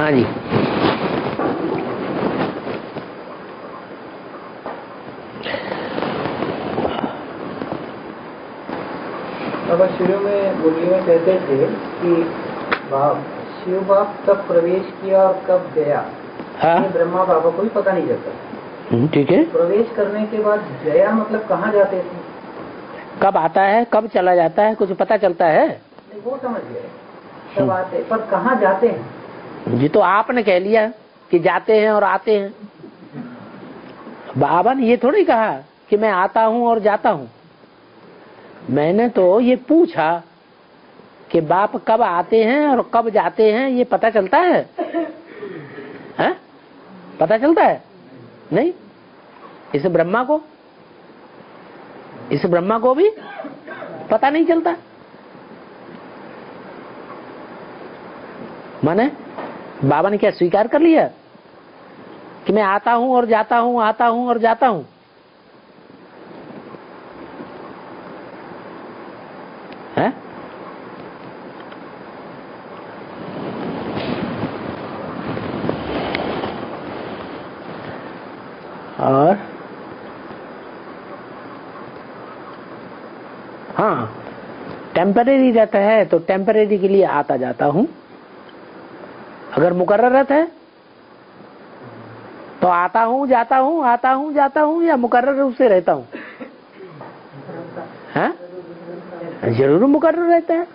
हाँ जी, बाबा शुरू में बोली में कहते थे कि बाप शिव बाप कब प्रवेश किया और कब गया, हाँ? ब्रह्मा बाबा को भी पता नहीं चलता। ठीक है, प्रवेश करने के बाद गया मतलब कहाँ जाते थे, कब आता है कब चला जाता है, कुछ पता चलता है? वो समझ गए सब आते, पर कहाँ जाते हैं? जी तो आपने कह लिया कि जाते हैं और आते हैं, बाबा ने ये थोड़ी कहा कि मैं आता हूँ और जाता हूँ। मैंने तो ये पूछा कि बाप कब आते हैं और कब जाते हैं, ये पता चलता है? है पता चलता है नहीं? इस ब्रह्मा को भी पता नहीं चलता। माने बाबा ने क्या स्वीकार कर लिया कि मैं आता हूं और जाता हूं, आता हूं और जाता हूं? है और हाँ टेम्परेरी रहता है तो टेम्परेरी के लिए आता जाता हूं, अगर मुकर्रर रहता है तो आता हूं जाता हूं, आता हूं जाता हूं, या मुकर्रर रूप से रहता हूं? हाँ जरूर मुकर्रर रहता है।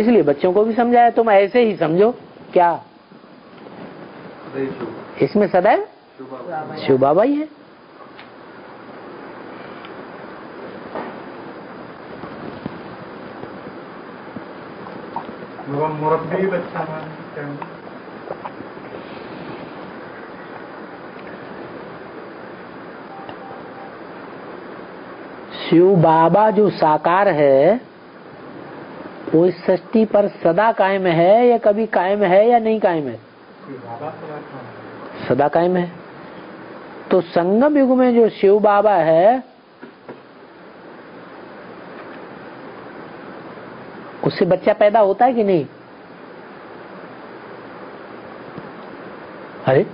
इसलिए बच्चों को भी समझाया, तुम ऐसे ही समझो क्या इसमें सदैव शिव बाबा ही है। शिव बाबा जो साकार है वो इस सृष्टि पर सदा कायम है, या कभी कायम है या नहीं कायम है? सदा कायम है। तो संगम युग में जो शिव बाबा है उससे बच्चा पैदा होता है कि नहीं? अरे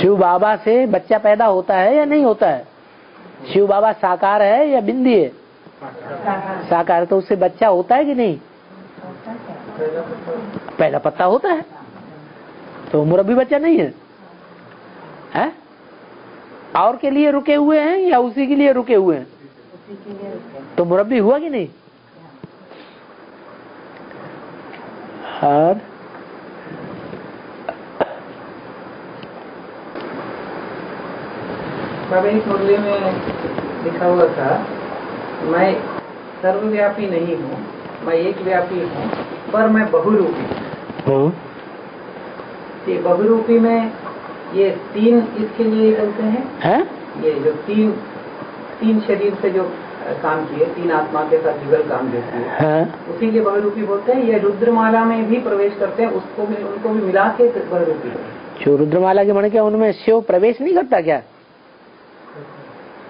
शिव बाबा से बच्चा पैदा होता है या नहीं होता है? शिव बाबा साकार है या बिंदी है? साकार। तो उससे बच्चा होता है कि नहीं? पहला पत्ता होता है। तो मुरब्बी बच्चा नहीं है, है? और के लिए रुके हुए हैं या उसी के लिए रुके हुए हैं? तो मुरब्बी हुआ कि नहीं? और मुरली में लिखा हुआ था, मैं सर्वव्यापी नहीं हूँ, मैं एक व्यापी हूँ, पर मैं बहुरूपी हूँ। ये बहुरूपी में ये तीन इसके लिए निकलते हैं, है? ये जो तीन शरीर से जो काम किए, तीन आत्मा के साथ जुगल काम जो किए, हाँ? उसी के बहुरूपी बोलते हैं। ये रुद्रमाला में भी प्रवेश करते हैं, उसको भी उनको भी मिला के बहुरूपी बोलते हैं। रुद्रमाला के मन क्या उनमें शिव प्रवेश नहीं करता? क्या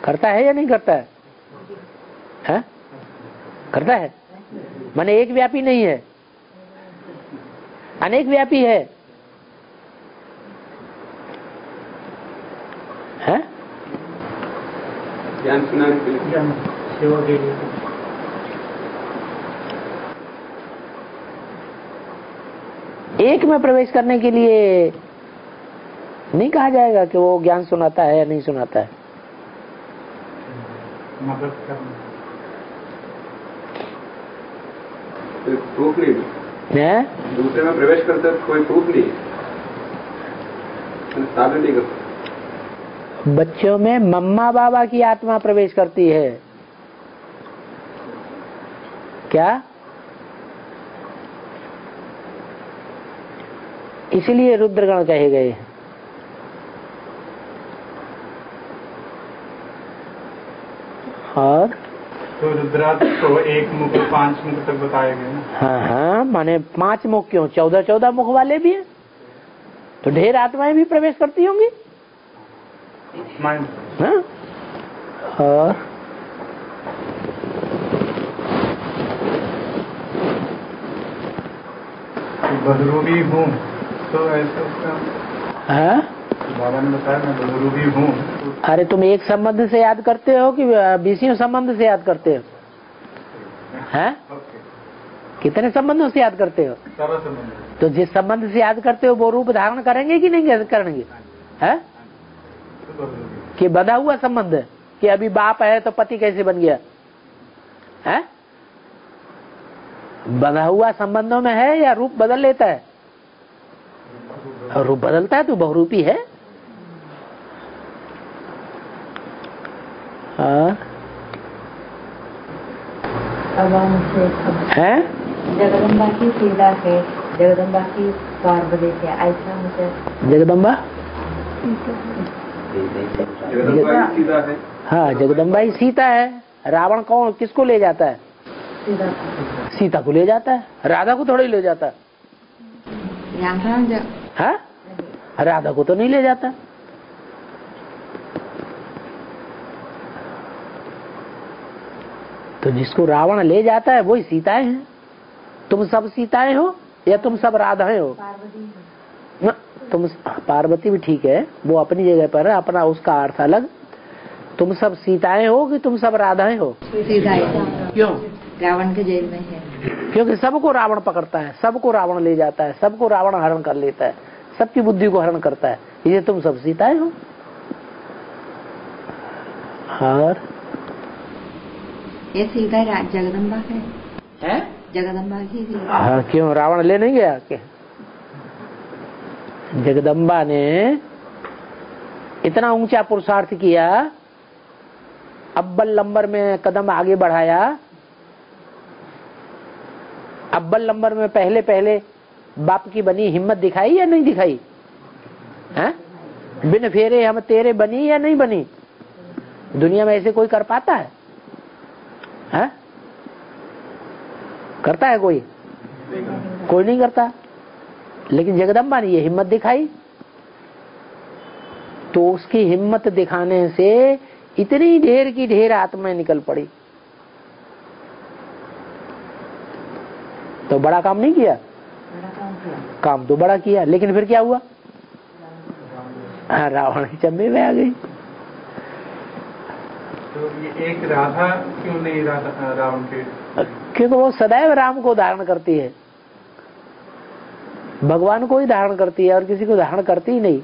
करता है या नहीं करता है? हाँ? करता है। माने एक व्यापी नहीं है, अनेक व्यापी है, है? ज्ञान सुनाने के लिए सेवा के लिए एक में प्रवेश करने के लिए नहीं कहा जाएगा कि वो ज्ञान सुनाता है या नहीं सुनाता है? प्रूफ नहीं है, दूसरे में प्रवेश करते कोई प्रूफ नहीं, साबित नहीं करता। बच्चों में मम्मा बाबा की आत्मा प्रवेश करती है क्या? इसलिए रुद्रगण कहे गए। और तो रुद्राज तो एक मुख पांच मुख तक बताए गए ना? हाँ हाँ, माने पांच मुख क्यों, 14 मुख वाले भी हैं, तो ढेर आत्माएं भी प्रवेश करती होंगी। हाँ? और बदरूबी हूँ तो ऐसे हाँ? बाबा ने बताया मैं बदरूबी हूँ। अरे तुम एक संबंध से याद करते हो कि 20 संबंध से याद करते हो? हैं? कितने संबंधों से याद करते हो? सारा संबंध। तो जिस संबंध से याद करते हो वो रूप धारण करेंगे कि नहीं करेंगे? हैं? कि बंधा हुआ संबंध है कि अभी बाप है तो पति कैसे बन गया? है? बंधा हुआ संबंधों में है या रूप बदल लेता है? और रूप बदलता है तो बहुरूपी है। हैं? जगदम्बा की सीता से, जगदम्बा की पार्वती से ऐसा मुझे जगदम्बा सीता है। हाँ जगदम्बा ही सीता है। रावण कौन किसको ले जाता है? सीता को ले जाता है। राधा को थोड़ी ले जाता है। हाँ? राधा को तो नहीं ले जाता। तो जिसको रावण ले जाता है वही सीताएं हैं। तुम सब सीताएं हो या तुम सब राधाएं हो? ना, तुम पार्वती भी ठीक है, वो अपनी जगह पर है, अपना उसका अर्थ अलग। तुम सब सीताएं हो कि तुम सब राधाएं हो? सीताएं। क्यों? रावण के जेल में है। क्योंकि सबको रावण पकड़ता है, सबको रावण ले जाता है, सबको रावण हरण कर लेता है, सबकी बुद्धि को हरण करता है। ये तुम सब सीताएं हो। और ये सीता जगदम्बा है। हैं? जगदम्बा की सीता। हाँ क्यों रावण ले नहीं गया क्या? जगदम्बा ने इतना ऊंचा पुरुषार्थ किया, अब्बल नंबर में कदम आगे बढ़ाया। अब्बल नंबर में पहले पहले बाप की बनी हिम्मत दिखाई या नहीं दिखाई? हैं? बिन फेरे हम तेरे बनी या नहीं बनी? दुनिया में ऐसे कोई कर पाता है? हैं? करता है कोई? कोई नहीं करता। लेकिन जगदम्बा ने ये हिम्मत दिखाई, तो उसकी हिम्मत दिखाने से इतनी ढेर की ढेर आत्माएं निकल पड़ी। तो बड़ा काम नहीं किया? काम तो बड़ा किया, लेकिन फिर क्या हुआ? रावण के चंबे में आ गई। तो ये एक राधा क्यों नहीं? राधा रावण के क्योंकि वो सदैव राम को धारण करती है, भगवान को ही धारण करती है और किसी को धारण करती ही नहीं।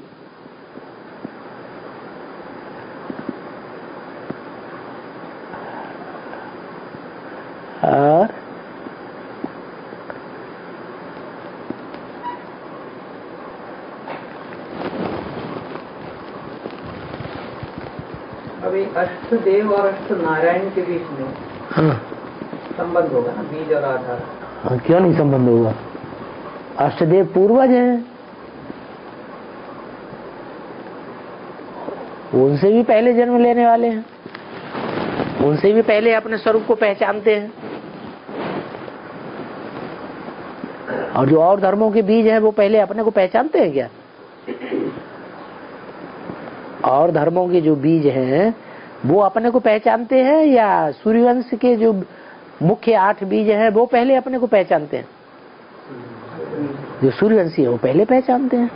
अभी अष्टदेव और अष्ट नारायण के बीच में हाँ संबंध होगा ना, बीज और आधार। हाँ क्यों नहीं संबंध होगा? अष्टदेव पूर्वज हैं, उनसे भी पहले जन्म लेने वाले हैं, उनसे भी पहले अपने स्वरूप को पहचानते हैं। और जो और धर्मों के बीज हैं वो पहले अपने को पहचानते हैं क्या? और धर्मों के जो बीज हैं वो अपने को पहचानते हैं या सूर्यवंश के जो मुख्य 8 बीज हैं वो पहले अपने को पहचानते हैं? जो सूर्यवंशी है वो पहले पहचानते हैं।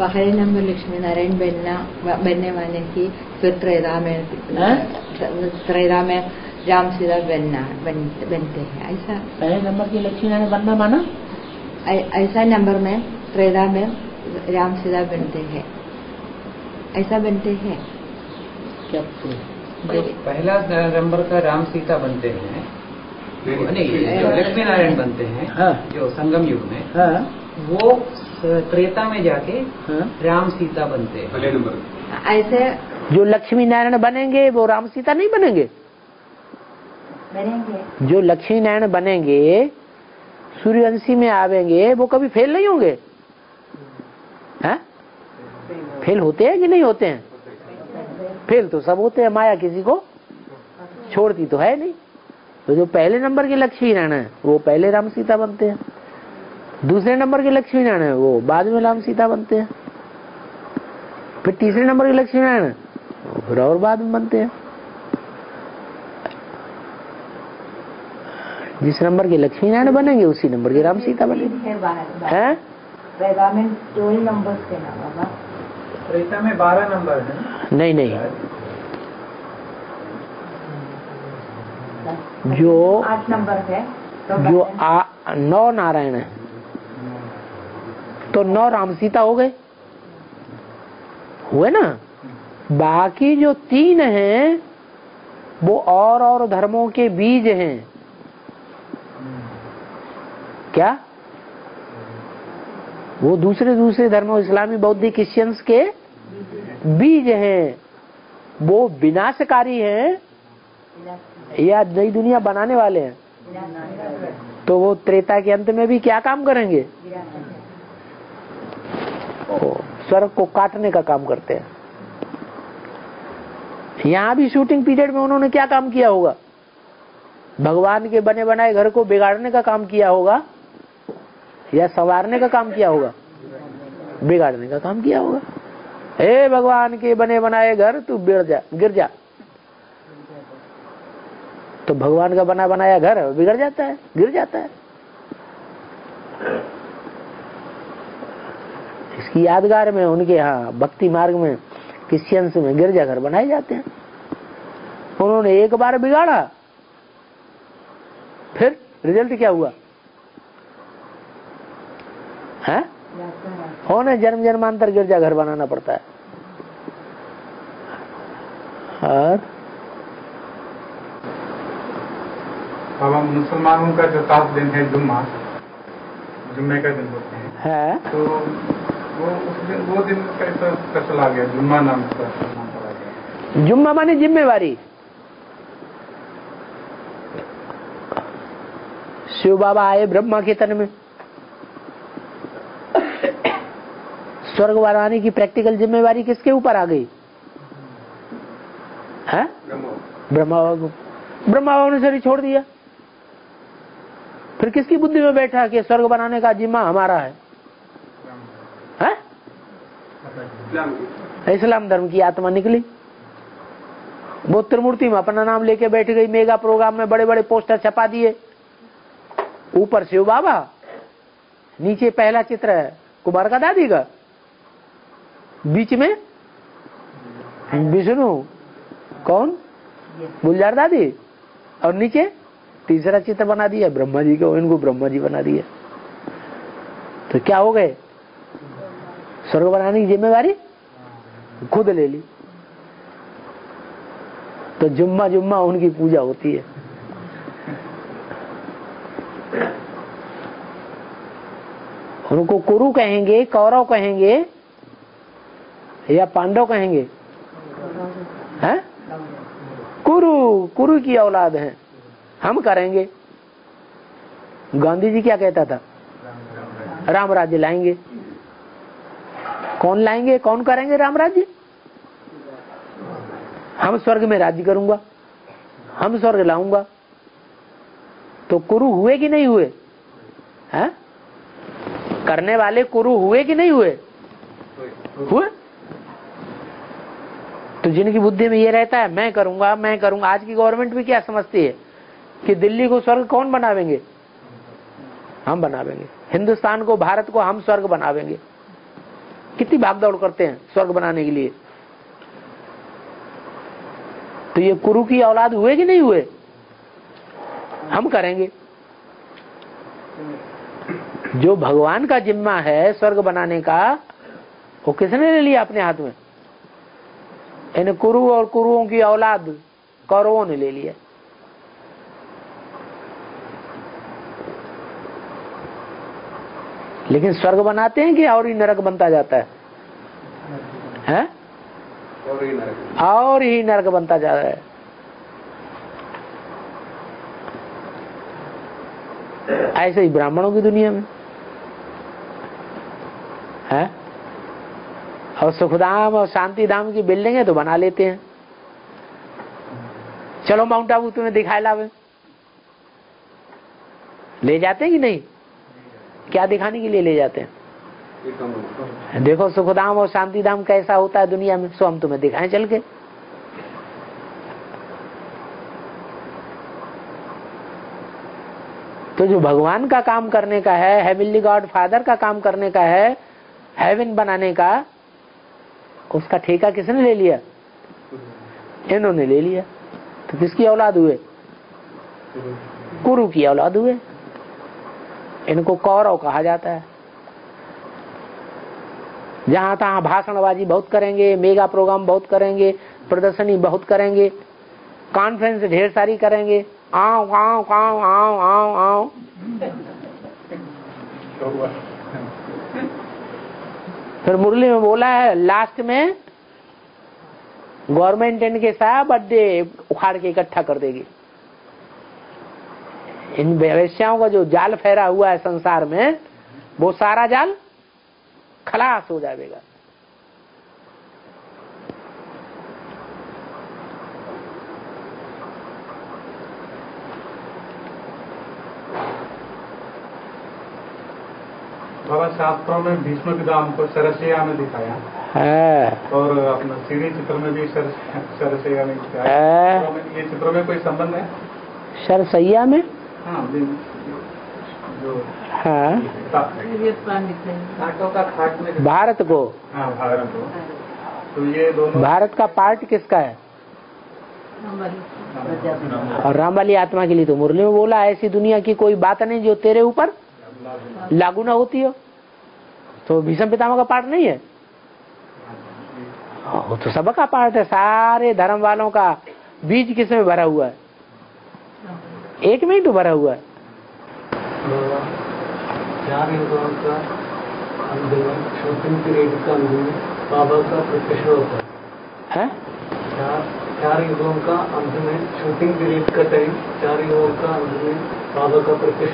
पहले नंबर लक्ष्मी नारायण बनने वाले की फिर त्रैधा में राम सीधा बनते हैं। ऐसा पहले नंबर की लक्ष्मी नारायण बनना माना ऐसा नंबर में त्रैधा में राम सीधा बनते हैं। ऐसा बनते हैं क्या? पहला नंबर का राम सीता बनते हैं, लक्ष्मी नारायण बनते हैं जो संगम युग में, वो त्रेता में जाके राम सीता बनते हैं। पहले नंबर ऐसे जो लक्ष्मी नारायण बनेंगे वो राम सीता नहीं बनेंगे। बनेंगे जो लक्ष्मी नारायण बनेंगे, सूर्यवंशी में आवेंगे, वो कभी फेल नहीं होंगे। हैं? फेल होते हैं कि नहीं होते हैं? फेल तो सब होते हैं, माया किसी को छोड़ती तो है नहीं। तो जो पहले नंबर के लक्ष्मी नारायण है वो पहले राम सीता बनते हैं। दूसरे नंबर के लक्ष्मी नारायण वो बाद में राम सीता बनते हैं, फिर तीसरे नंबर के लक्ष्मी नारायण फिर और बाद में बनते हैं। जिस नंबर के लक्ष्मी नारायण बनेंगे उसी नंबर के राम सीता बनेंगे। हैं वेदा में दो नंबर के ना बाबा, वेदा में 12 नंबर है। नहीं नहीं, जो 8 नंबर है तो जो 9 नारायण है तो 9 राम सीता हो गए, हुए ना। बाकी जो 3 हैं वो और धर्मों के बीज हैं। क्या वो दूसरे दूसरे धर्मों इस्लामी बौद्धिक क्रिश्चियंस के बीज हैं, वो विनाशकारी हैं या नई दुनिया बनाने वाले हैं, तो वो त्रेता के अंत में भी क्या काम करेंगे? स्वर्ग को काटने का काम करते हैं। यहाँ भी शूटिंग पीरियड में उन्होंने क्या काम किया होगा? भगवान के बने बनाए घर को बिगाड़ने का काम किया होगा या संवारने का काम किया होगा? बिगाड़ने का काम किया होगा। हे भगवान के बने बनाए घर तू गिर जा, तो भगवान का बना बनाया घर बिगड़ जाता है, गिर जाता है। इसकी यादगार में उनके यहाँ भक्ति मार्ग में क्रिश्चियंस में गिरजा घर बनाए जाते हैं। उन्होंने एक बार बिगाड़ा, फिर रिजल्ट क्या हुआ? है होने जन्म जन्मांतर गिरजा घर बनाना पड़ता है। और बाबा मुसलमानों का जो 7 दिन है जुम्मा, जुम्मे का दिन होते हैं है? तो वो दिन कैसा चला गया? जुम्मा नाम का, जुम्मा माने जिम्मेवारी। शिव बाबा आए ब्रह्मा के तन में, स्वर्ग बनाने की प्रैक्टिकल जिम्मेवारी किसके ऊपर आ गई? है ब्रह्मा बाबा को। ब्रह्मा बाबा ने शरीर छोड़ दिया, फिर किसकी बुद्धि में बैठा कि स्वर्ग बनाने का जिम्मा हमारा है? इस्लाम धर्म की आत्मा निकली, वो त्रिमूर्ति में अपना नाम लेके बैठ गई। मेगा प्रोग्राम में बड़े बड़े पोस्टर छपा दिए, ऊपर शिव बाबा, नीचे पहला चित्र है कुमार का दादी का, बीच में विष्णु कौन गुलजार दादी, और नीचे तीसरा चित्र बना दिया ब्रह्मा जी को, इनको ब्रह्मा जी बना दिया। तो क्या हो गए? स्वर्ग बनाने की जिम्मेवारी खुद ले ली। तो जुम्मा जुम्मा उनकी पूजा होती है। उनको कुरु कहेंगे, कौरव कहेंगे या पांडव कहेंगे? हैं कुरु, कुरु की औलाद हैं हम, करेंगे। गांधी जी क्या कहता था? राम राज्य लाएंगे। कौन लाएंगे, कौन करेंगे राम राज्य? हम स्वर्ग में राज्य करूंगा, हम स्वर्ग लाऊंगा। तो कुरु हुए कि नहीं हुए? हैं करने वाले कुरु हुए कि नहीं हुए? हुए। तो जिनकी बुद्धि में ये रहता है मैं करूंगा, मैं करूंगा। आज की गवर्नमेंट भी क्या समझती है कि दिल्ली को स्वर्ग कौन बनावेंगे? हम बनावेंगे। हिंदुस्तान को, भारत को हम स्वर्ग बनावेंगे। कितनी भागदौड़ करते हैं स्वर्ग बनाने के लिए। तो ये कुरु की औलाद हुए कि नहीं हुए? हम करेंगे। जो भगवान का जिम्मा है स्वर्ग बनाने का, वो किसने ले लिया अपने हाथ में? इन कुरु और कुरुओं की औलाद कौरवों ने ले लिया। लेकिन स्वर्ग बनाते हैं कि और ही नरक बनता जाता है? हैं? और ही नरक बनता जा रहा है। ऐसे ही ब्राह्मणों की दुनिया में है, और सुखधाम और शांति धाम की बिल्डिंगें तो बना लेते हैं, चलो माउंट आबू तुम्हें दिखाए लावे, ले जाते हैं कि नहीं? क्या दिखाने के लिए ले जाते हैं? देखो सुखधाम और शांति धाम कैसा होता है दुनिया में, सो हम तुम्हें दिखाएं चल के। तो जो भगवान का काम करने का है, हेवनली गॉड फादर का काम करने का है, हेवन बनाने का, उसका ठेका किसने ले लिया? इन्होंने ले लिया। तो किसकी औलाद हुए? कुरु की औलाद हुए। इनको कौरव कहा जाता है। जहां तहां भाषणबाजी बहुत करेंगे, मेगा प्रोग्राम बहुत करेंगे, प्रदर्शनी बहुत करेंगे, कॉन्फ्रेंस ढेर सारी करेंगे, आओ आओ आओ आओ आओ आओ। फिर मुरली में बोला है लास्ट में गवर्नमेंट इनके साहब अड्डे उखाड़ के इकट्ठा कर देगी। इन वेश्याओं का जो जाल फैला हुआ है संसार में, वो सारा जाल खलास हो जाएगा। बाबा शास्त्रों में भीष्म के दाम को सरसैया में दिखाया है, और अपना सीढ़ी चित्र में भी सरसैया में दिखाया है। तो ये चित्रों में कोई संबंध है सरसैया में? हाँ, जो हाँ भारत को, हाँ भारत को। तो ये दोनों भारत का पार्ट किसका है? और राम वाली आत्मा के लिए तो मुरली में बोला ऐसी दुनिया की कोई बात नहीं जो तेरे ऊपर लागू ना होती हो। तो भीष्म पितामह का पार्ट नहीं है वो, तो सबका पार्ट है। सारे धर्म वालों का बीज किसमें भरा हुआ है? एक मिनट भरा हुआ है। चार युगों का अंत में शूटिंग पीरियड का टाइम, चार युगों का अंत में बाबा का प्रत्यक्ष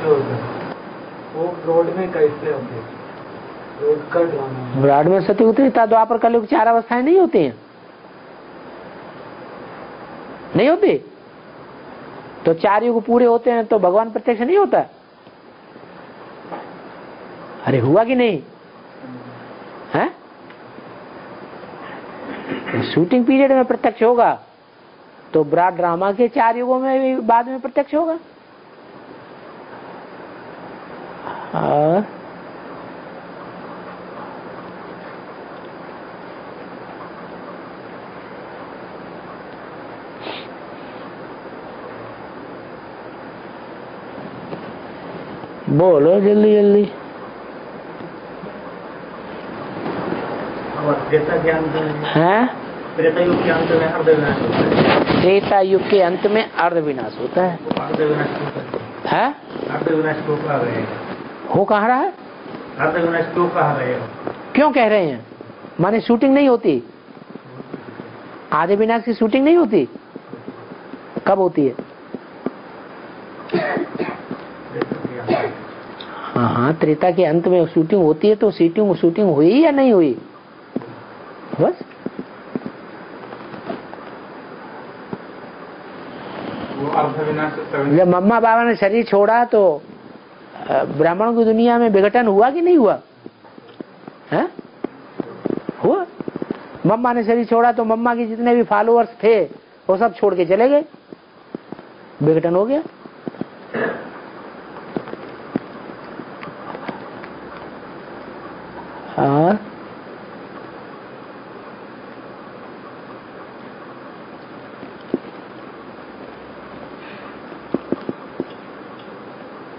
होता है। वो रोड में कैसे होते? रोड का ड्रामा, ब्राड में सती उतरी था। द्वापर कलयुग चार अवस्थाएं नहीं होती हैं? नहीं होती। तो चार युग पूरे होते हैं तो भगवान प्रत्यक्ष नहीं होता? अरे हुआ कि नहीं है? शूटिंग पीरियड में प्रत्यक्ष होगा तो ब्राड ड्रामा के चार युगों में भी बाद में प्रत्यक्ष होगा। बोलो जल्दी जल्दी। त्रेता युग के अंत में अर्धविनाश होता है। वो कह रहा है अर्धविनाश क्यों कह रहे हैं? क्यों कह रहे हैं? माने शूटिंग नहीं होती, आधे विनाश की शूटिंग नहीं होती। कब होती है? हाँ, त्रेता के अंत में शूटिंग होती है। तो शूटिंग हुई या नहीं हुई? बस जब मम्मा बाबा ने शरीर छोड़ा तो ब्राह्मणों की दुनिया में विघटन हुआ कि नहीं हुआ? है? हुआ। मम्मा ने शरीर छोड़ा तो मम्मा के जितने भी फॉलोअर्स थे वो सब छोड़ के चले गए, विघटन हो गया।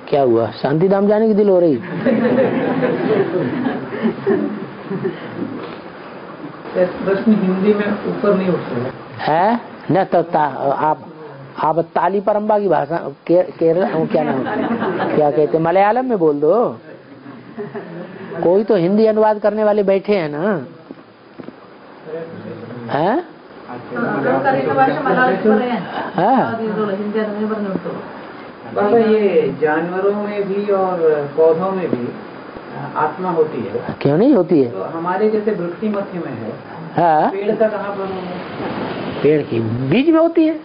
क्या हुआ? शांति धाम जाने की दिल हो रही। प्रश्न हिंदी में ऊपर नहीं उठता है न, तो आप ताली परंबा की भाषा केरला क्या नाम क्या कहते मलयालम में बोल दो। कोई तो हिंदी अनुवाद करने वाले बैठे हैं ना, है? बाबा ये जानवरों में भी और पौधों में भी आत्मा होती है, क्यों नहीं होती है? तो हमारे जैसे वृक्षि मध्य में है, हाँ? पेड़ का कहाँ पर? पेड़ की बीज में होती है।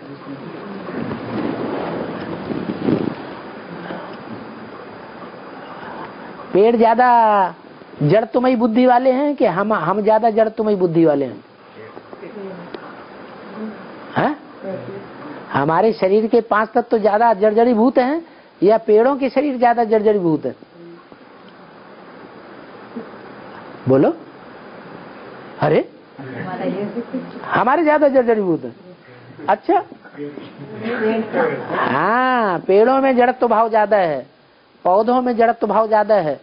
पेड़ ज्यादा जड़ तुम्हें बुद्धि वाले हैं कि हम ज्यादा जड़ तुम्हें बुद्धि वाले हैं? हा? हमारे शरीर के 5 तत्व तो ज्यादा जर्जरी भूत हैं या पेड़ों के शरीर ज्यादा जर्जरी भूत है? बोलो। अरे हमारे ज्यादा जर्जरी भूत है। अच्छा हाँ, पेड़ों में जड़त्व भाव ज्यादा है, पौधों में जड़त्व भाव ज्यादा है,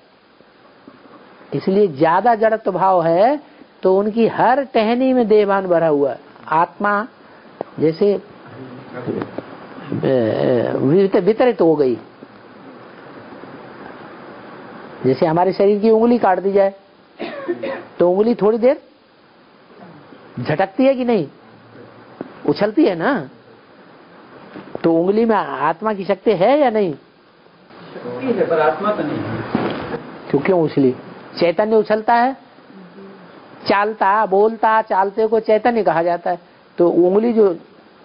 इसलिए ज्यादा जड़त्व भाव है तो उनकी हर टहनी में देहभान भरा हुआ है। आत्मा जैसे वितरित हो गई, जैसे हमारे शरीर की उंगली काट दी जाए तो उंगली थोड़ी देर झटकती है कि नहीं? उछलती है ना। तो उंगली में आत्मा की शक्ति है या नहीं? शक्ति है पर आत्मा तो नहीं। तो क्यों उछली? चैतन्य उछलता है, चालता बोलता चालते को चैतन्य कहा जाता है। तो उंगली जो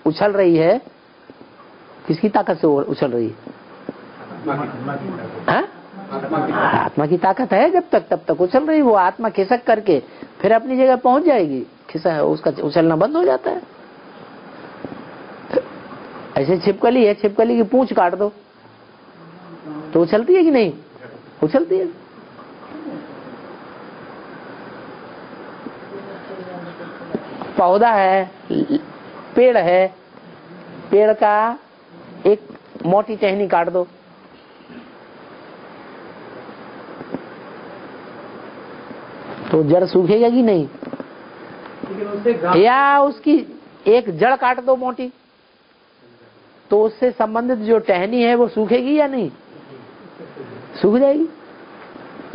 उछल रही है किसकी ताकत से उछल रही है? आत्मा की ताकत है। जब तक तब तक उछल रही, वो आत्मा खिसक करके फिर अपनी जगह पहुंच जाएगी, खिसक उसका उछलना बंद हो जाता है। ऐसे छिपकली है, छिपकली की पूंछ काट दो तो उछलती है कि नहीं? उछलती है। पौधा है, पेड़ है, पेड़ का एक मोटी टहनी काट दो तो जड़ सूखेगा कि नहीं? या उसकी एक जड़ काट दो मोटी तो उससे संबंधित जो टहनी है वो सूखेगी या नहीं? सूख जाएगी।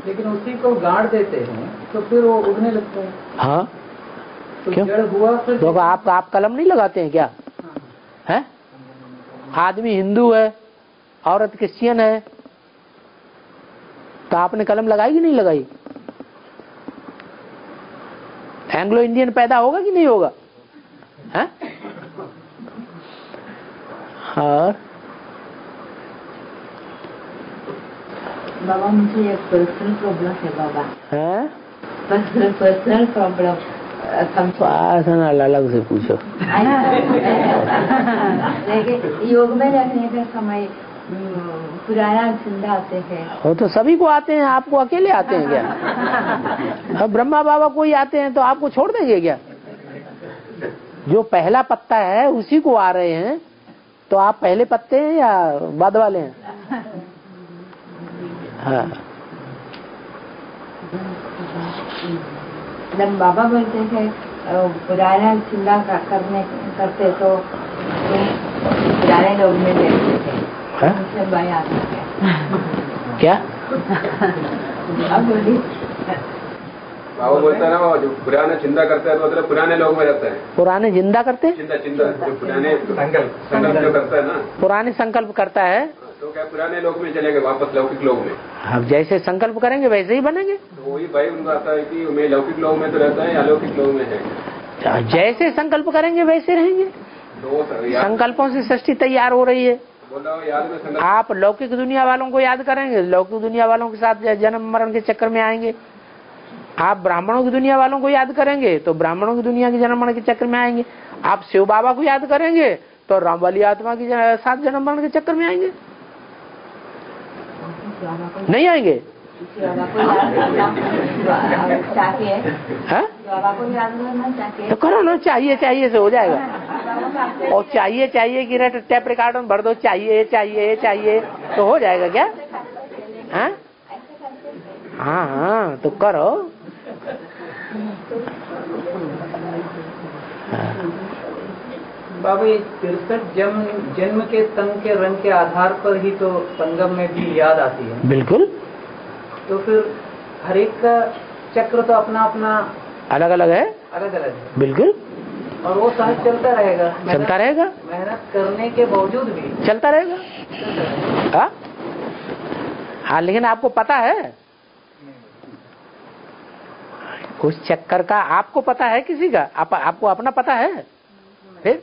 लेकिन उसी को गाड़ देते हैं तो फिर वो उगने लगता है। हाँ तो क्यों? जड़ हुआ फिर तो आप कलम नहीं लगाते हैं क्या? है आदमी हिंदू है, औरत क्रिश्चियन है, तो आपने कलम लगाई कि नहीं लगाई? एंग्लो इंडियन पैदा होगा कि नहीं होगा? है और बाबा मुझे एक पर्सनल प्रॉब्लम है बाबा। है पर्सनल प्रॉब्लम। पर्सनल अलग से पूछो। योग में रखने का समय पुराना जिंदा आते हैं। वो तो सभी को आते हैं, आपको अकेले आते हैं क्या? अब ब्रह्मा बाबा कोई आते हैं तो आपको छोड़ देंगे क्या? जो पहला पत्ता है उसी को आ रहे हैं तो आप पहले पत्ते हैं या बाद वाले हैं? हाँ। जब बाबा बोलते हैं पुराना चिंदा करते तो पुराने लोग में देखते थे। क्या बाबा बोलता है ना, जो पुराने चिंता करता है तो मतलब पुराने लोग में रहता है। पुराने जिंदा करते हैं, जो पुराने संकल्प जो करता है ना, पुराने संकल्प करता है तो क्या पुराने लोग में चले गए वापस लौकिक लोग में? अब जैसे संकल्प करेंगे वैसे ही बनेंगे। तो वही भाई उनको आता है कि मैं लौकिक लोग में तो रहता है या अलौकिक लोग में है। जैसे संकल्प करेंगे वैसे रहेंगे। संकल्पों से सृष्टि तैयार हो रही है। आप लौकिक दुनिया वालों को याद करेंगे, लौकिक दुनिया वालों के साथ जन्म मरण के चक्कर में आएंगे। आप ब्राह्मणों की दुनिया वालों को याद करेंगे तो ब्राह्मणों की दुनिया के जन्म मरण के चक्कर में आएंगे। आप शिव बाबा को याद करेंगे तो राम वाली आत्मा के साथ जन्म मरण के चक्कर में आएंगे। नहीं आएंगे। तो करो ना, चाहिए चाहिए से हो जाएगा। और चाहिए चाहिए की रेट टेप रिकॉर्ड में भर दो, चाहिए चाहिए चाहिए तो हो जाएगा क्या? हाँ हाँ हाँ तो करो। बाबा ये 63 जन्म के तंग के रंग के आधार पर ही तो संगम में भी याद आती है। बिल्कुल। तो फिर हर एक का चक्र तो अपना अपना अलग अलग है। अलग अलग है बिल्कुल। और वो साथ चलता रहेगा, चलता रहेगा, मेहनत करने के बावजूद भी चलता रहेगा। हाँ हाँ, लेकिन आपको पता है उस चक्कर का, आपको पता है किसी का? आपको अपना पता है? फिर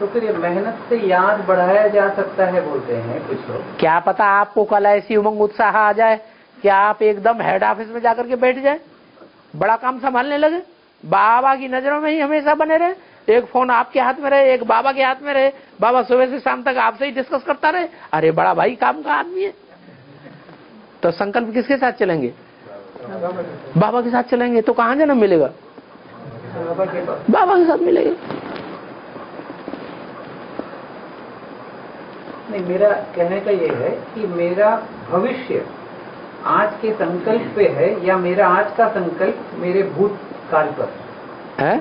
तो फिर ये मेहनत से याद बढ़ाया जा सकता है बोलते हैं कुछ लोग। क्या पता आपको कल ऐसी उमंग उत्साह आ जाए कि आप एकदम हेड ऑफिस में जाकर के बैठ जाए, बड़ा काम संभालने लगे, बाबा की नजरों में ही हमेशा बने रहे, एक फोन आपके हाथ में रहे, एक बाबा के हाथ में रहे, बाबा सुबह से शाम तक आपसे ही डिस्कस करता रहे। अरे बड़ा भाई काम का आदमी है। तो संकल्प किसके साथ चलेंगे? बाबा के साथ चलेंगे तो कहाँ जन्म मिलेगा? बाबा के साथ मिलेगा। नहीं, मेरा कहने का ये है कि मेरा भविष्य आज के संकल्प पे है या मेरा आज का संकल्प मेरे भूतकाल पर है?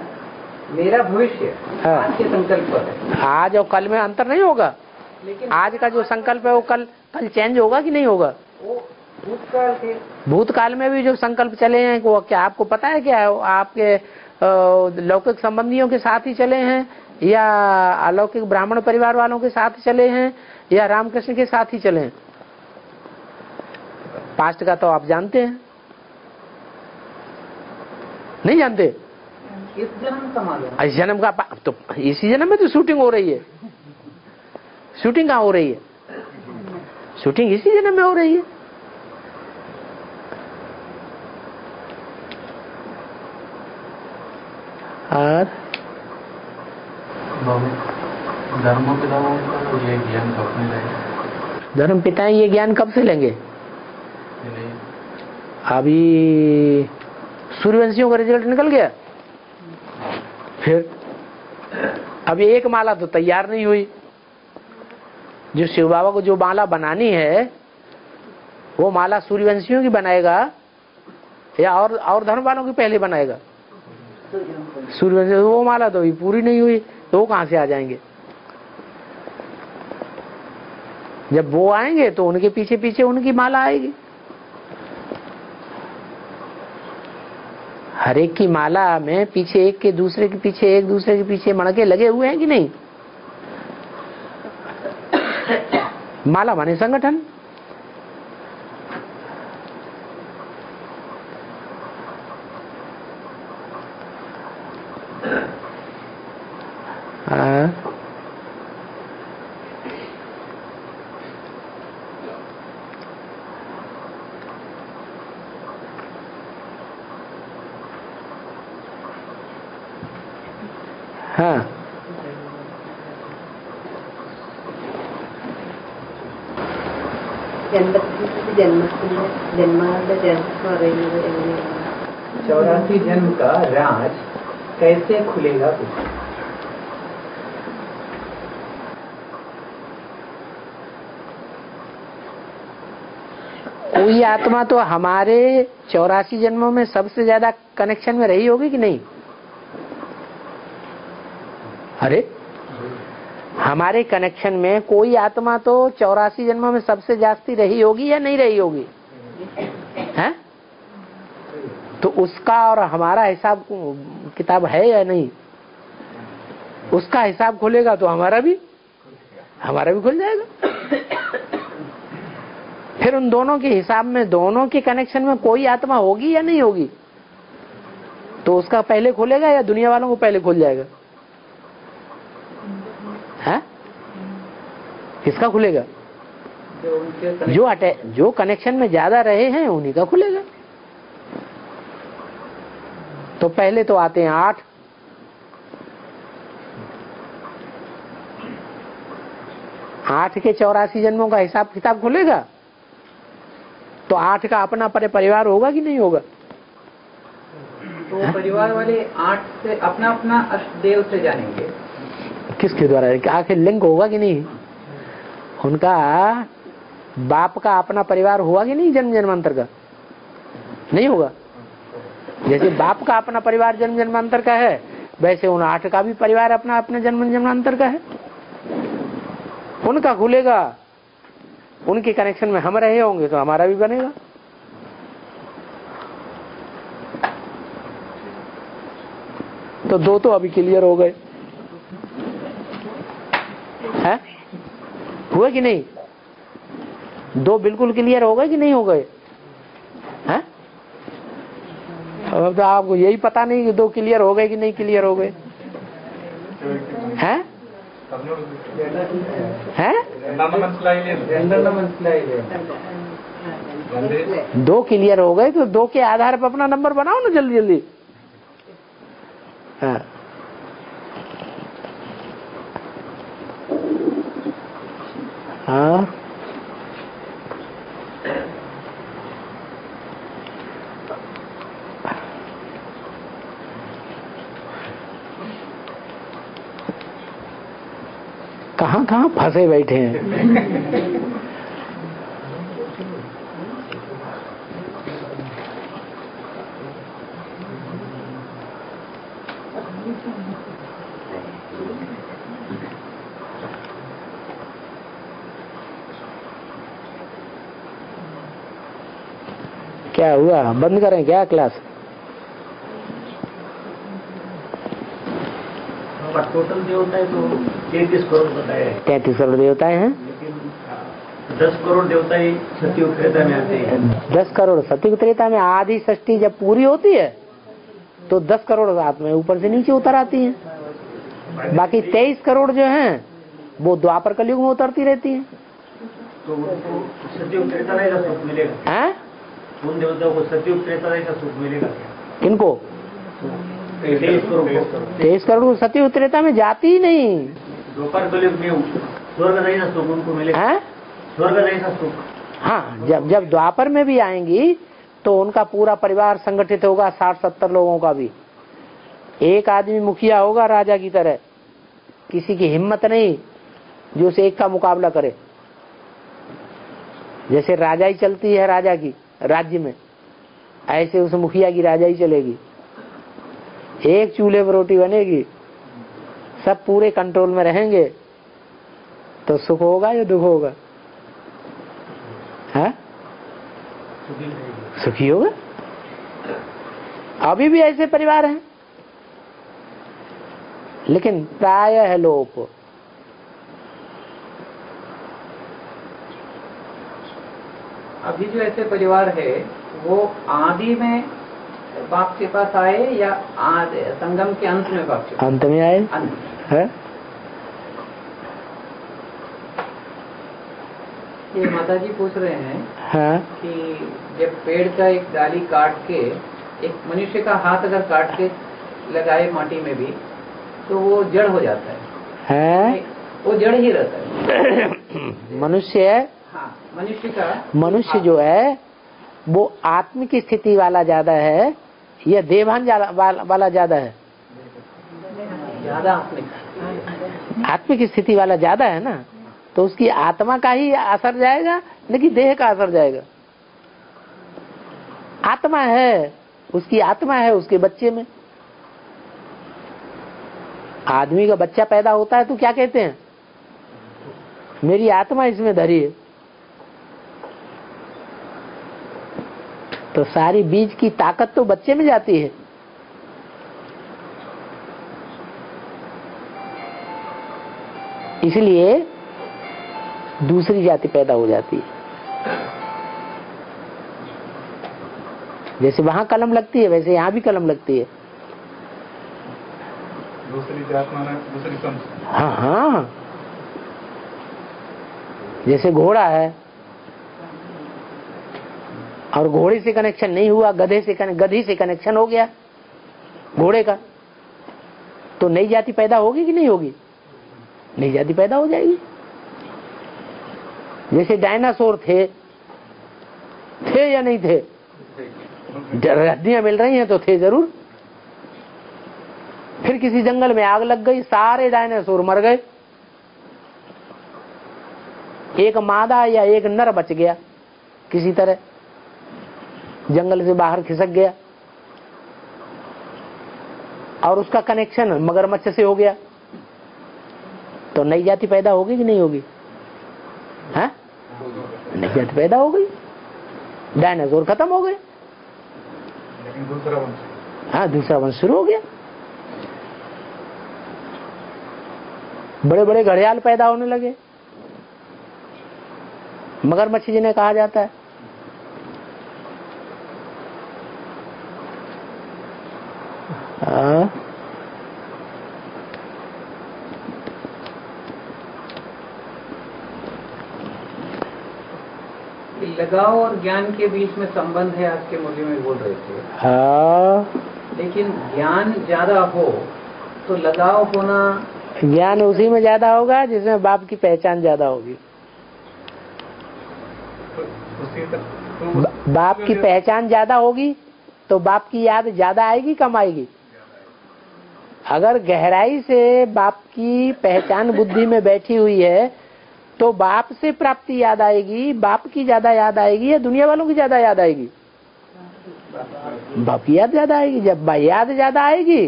मेरा भविष्य आज के संकल्प पर है। आज और कल में अंतर नहीं होगा, लेकिन आज का जो संकल्प है वो कल चेंज होगा कि नहीं होगा? वो भूतकाल के, भूतकाल में भी जो संकल्प चले हैं वो क्या आपको पता है? क्या आपके लौकिक संबंधियों के साथ ही चले हैं या अलौकिक ब्राह्मण परिवार वालों के साथ चले हैं या रामकृष्ण के साथ ही चले हैं? पास्ट का तो आप जानते हैं, नहीं जानते? इस जन्म का मालूम, इस जन्म का तो इसी जन्म में तो शूटिंग हो रही है। शूटिंग कहाँ हो रही है? शूटिंग इसी जन्म में हो रही है। और धर्म पिता ये ज्ञान कब से लेंगे? अभी सूर्यवंशियों का रिजल्ट निकल गया, फिर अभी एक माला तो तैयार नहीं हुई। जो शिव बाबा को जो माला बनानी है वो माला सूर्यवंशियों की बनाएगा या और धर्म वालों की पहले बनाएगा? सूर्यवंशी। वो माला तो अभी पूरी नहीं हुई तो वो कहाँ से आ जाएंगे? जब वो आएंगे तो उनके पीछे पीछे उनकी माला आएगी। हर एक की माला में पीछे एक के दूसरे के पीछे एक दूसरे के पीछे मणके लगे हुए हैं कि नहीं? माला माने संगठन। जन्म का राज कैसे खुलेगा? ये आत्मा तो हमारे 84 जन्मों में सबसे ज्यादा कनेक्शन में रही होगी कि नहीं? अरे हमारे कनेक्शन में कोई आत्मा तो 84 जन्मों में सबसे जास्ती रही होगी या नहीं रही होगी? है तो उसका और हमारा हिसाब किताब है या नहीं? उसका हिसाब खुलेगा तो हमारा भी खुल जाएगा। फिर उन दोनों के हिसाब में, दोनों के कनेक्शन में कोई आत्मा होगी या नहीं होगी? तो उसका पहले खुलेगा या दुनिया वालों को पहले खुल जाएगा? है किसका खुलेगा? जो कनेक्शन में ज्यादा रहे हैं उन्हीं का खुलेगा। तो पहले तो आते हैं 8, आठ के 84 जन्मों का हिसाब किताब खुलेगा तो 8 का अपना परिवार होगा कि नहीं होगा? तो परिवार वाले 8 से अपना अपना अष्टदेव से जानेंगे। किसके द्वारा आखिर लिंक होगा कि नहीं? उनका बाप का अपना परिवार हुआ कि नहीं? जन्म जन्मांतर का नहीं होगा। जैसे बाप का अपना परिवार जन्म जन्मांतर का है, वैसे उन 8 का भी परिवार अपना अपने जन्म जन्मांतर का है। उनका खुलेगा, उनके कनेक्शन में हम रहे होंगे तो हमारा भी बनेगा। तो 2 तो अभी क्लियर हो गए हैं, हुआ कि नहीं? 2 बिल्कुल क्लियर हो गए कि नहीं हो गए? अब तो आपको यही पता नहीं कि 2 क्लियर हो गए कि नहीं क्लियर हो गए हैं। हैं? दो क्लियर हो गए तो दो के आधार पर अपना नंबर बनाओ ना जल्दी जल्दी। हाँ हाँ कहाँ कहाँ फंसे बैठे हैं। क्या हुआ, बंद करें क्या क्लास? टोटल देवता है तो 33 करोड़ बताया है। 33 करोड़ देवताएं हैं, लेकिन 10 करोड़ देवताएं सतयुग त्रेता में आते हैं। 10 करोड़ सतयुग त्रेता में, आधी षष्ठी जब पूरी होती है तो 10 करोड़ रात में ऊपर से नीचे उतर आती हैं। बाकी 23 करोड़ जो हैं वो द्वापर कलयुग में उतरती रहती हैं। तो उनको सतयुग त्रेता रहेगा सुख मिलेगा? है उन देवताओं को सतयुग त्रेता रहेगा सुख मिलेगा क्या? इनको 23 करोड़ को सती उतरेता में जाती ही नहीं। हाँ जब द्वापर में भी आएंगी तो उनका पूरा परिवार संगठित होगा, 60-70 लोगों का भी। एक आदमी मुखिया होगा राजा की तरह, किसी की हिम्मत नहीं जो उस एक का मुकाबला करे। जैसे राजा ही चलती है राजा की राज्य में, ऐसे उस मुखिया की राजा ही चलेगी। एक चूल्हे पर रोटी बनेगी, सब पूरे कंट्रोल में रहेंगे तो सुख होगा या दुख होगा? है सुखी होगा। अभी भी ऐसे परिवार हैं, लेकिन प्राय है लोप। अभी जो ऐसे परिवार है वो आदि में बाप के पास आए या संगम के अंत में बाप के पास? अंत में आए। है ये माताजी पूछ रहे हैं। हाँ? कि जब पेड़ का एक डाली काट के, एक मनुष्य का हाथ अगर काट के लगाए माटी में भी तो वो जड़ हो जाता है। है? वो जड़ ही रहता है। मनुष्य है। हाँ, मनुष्य का मनुष्य जो है वो आत्मिक स्थिति वाला ज्यादा है या देवान वाला ज्यादा है? ज्यादा आत्मिक स्थिति वाला ज्यादा है ना, तो उसकी आत्मा का ही असर जाएगा लेकिन देह का असर जाएगा। आत्मा है, उसकी आत्मा है उसके बच्चे में। आदमी का बच्चा पैदा होता है तो क्या कहते हैं? मेरी आत्मा इसमें धरी है। तो सारी बीज की ताकत तो बच्चे में जाती है। इसलिए दूसरी जाति पैदा हो जाती है। जैसे वहां कलम लगती है वैसे यहाँ भी कलम लगती है। दूसरी जात माना दूसरी समझ। हाँ हाँ, जैसे घोड़ा है और घोड़े से कनेक्शन नहीं हुआ, गधी से कनेक्शन हो गया घोड़े का, तो नई जाति पैदा होगी कि नहीं होगी? नई जाति पैदा हो जाएगी। जैसे डायनासोर थे या नहीं थे? हड्डियां मिल रही हैं तो थे जरूर। फिर किसी जंगल में आग लग गई, सारे डायनासोर मर गए, एक मादा या एक नर बच गया, किसी तरह जंगल से बाहर खिसक गया और उसका कनेक्शन मगरमच्छ से हो गया, तो नई जाति पैदा होगी कि नहीं होगी? हाँ नई जाति पैदा हो गई, डायनासोर खत्म हो गए, लेकिन दूसरा वंश। हाँ दूसरा वंश शुरू हो गया। बड़े बड़े घड़ियाल पैदा होने लगे, मगरमच्छ जिन्हें कहा जाता है। लगाव और ज्ञान के बीच में संबंध है, आपके मुझे में बोल रहे थे। हाँ, लेकिन ज्ञान ज्यादा हो तो लगाव होना, ज्ञान उसी में ज्यादा होगा जिसमें बाप की पहचान ज्यादा होगी। बाप की पहचान ज्यादा होगी तो बाप की याद ज्यादा आएगी, कम आएगी? अगर गहराई से बाप की पहचान बुद्धि में बैठी हुई है तो बाप से प्राप्ति याद आएगी, बाप की ज्यादा याद आएगी या दुनिया वालों की ज्यादा याद आएगी? बाप की याद ज्यादा आएगी। जब याद ज्यादा आएगी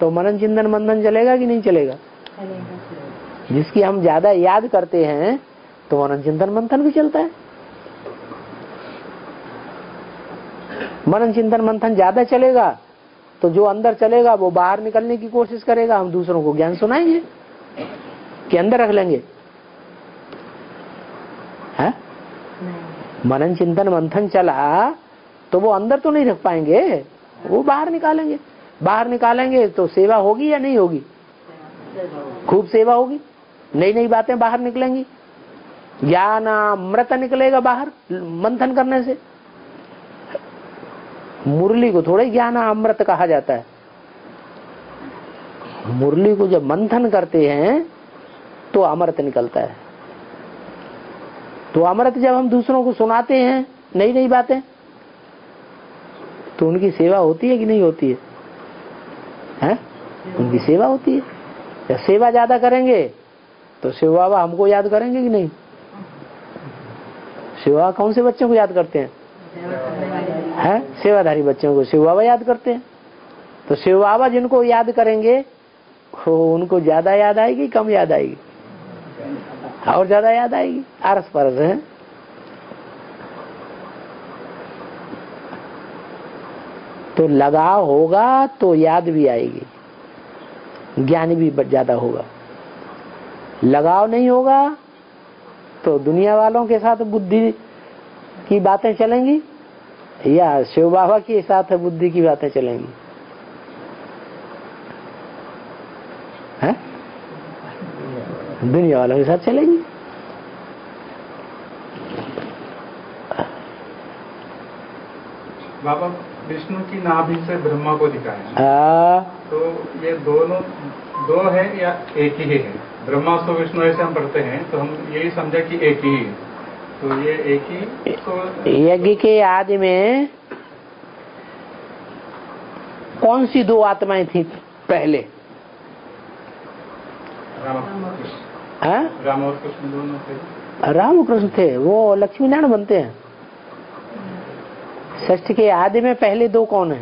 तो मनन चिंतन मंथन चलेगा कि नहीं चलेगा? जिसकी हम ज्यादा याद करते हैं तो मनन चिंतन मंथन भी चलता है। मनन चिंतन मंथन ज्यादा चलेगा तो जो अंदर चलेगा वो बाहर निकलने की कोशिश करेगा। हम दूसरों को ज्ञान सुनाएंगे कि अंदर रख लेंगे? है? मनन चिंतन मंथन चला तो वो अंदर तो नहीं रख पाएंगे, वो बाहर निकालेंगे। बाहर निकालेंगे तो सेवा होगी या नहीं होगी? खूब सेवा होगी, नई नई बातें बाहर निकलेंगी, ज्ञान अमृत निकलेगा बाहर मंथन करने से। मुरली को थोड़े ज्ञान अमृत कहा जाता है। मुरली को जब मंथन करते हैं तो अमृत निकलता है। तो अमृत जब हम दूसरों को सुनाते हैं नई नई बातें तो उनकी सेवा होती है कि नहीं होती है? हैं? उनकी सेवा होती है। जब सेवा ज्यादा करेंगे तो शिव बाबा हमको याद करेंगे कि नहीं? शिव बाबा कौन से बच्चों को याद करते हैं? है, सेवाधारी बच्चों को शिव बाबा याद करते हैं। तो शिव बाबा जिनको याद करेंगे उनको ज्यादा याद आएगी, कम याद आएगी? और ज्यादा याद आएगी, आरस परस है। तो लगाव होगा तो याद भी आएगी, ज्ञान भी ज्यादा होगा। लगाव नहीं होगा तो दुनिया वालों के साथ बुद्धि की बातें चलेंगी या शिव बाबा के साथ बुद्धि की बातें चलेंगी? है? दुनिया वालों के साथ चलेंगी। बाबा विष्णु की नाभि से ब्रह्मा को दिखाया तो ये दोनों दो है या एक ही है? ब्रह्मा सो विष्णु ऐसे हम पढ़ते हैं तो हम यही समझे कि एक ही है। तो ये एक ही यज्ञ के आदि में कौन सी दो आत्माएं थी पहले? राम और कृष्ण दोनों थे। राम कृष्ण थे, वो लक्ष्मी नारायण बनते हैं। षष्ठ के आदि में पहले दो कौन है?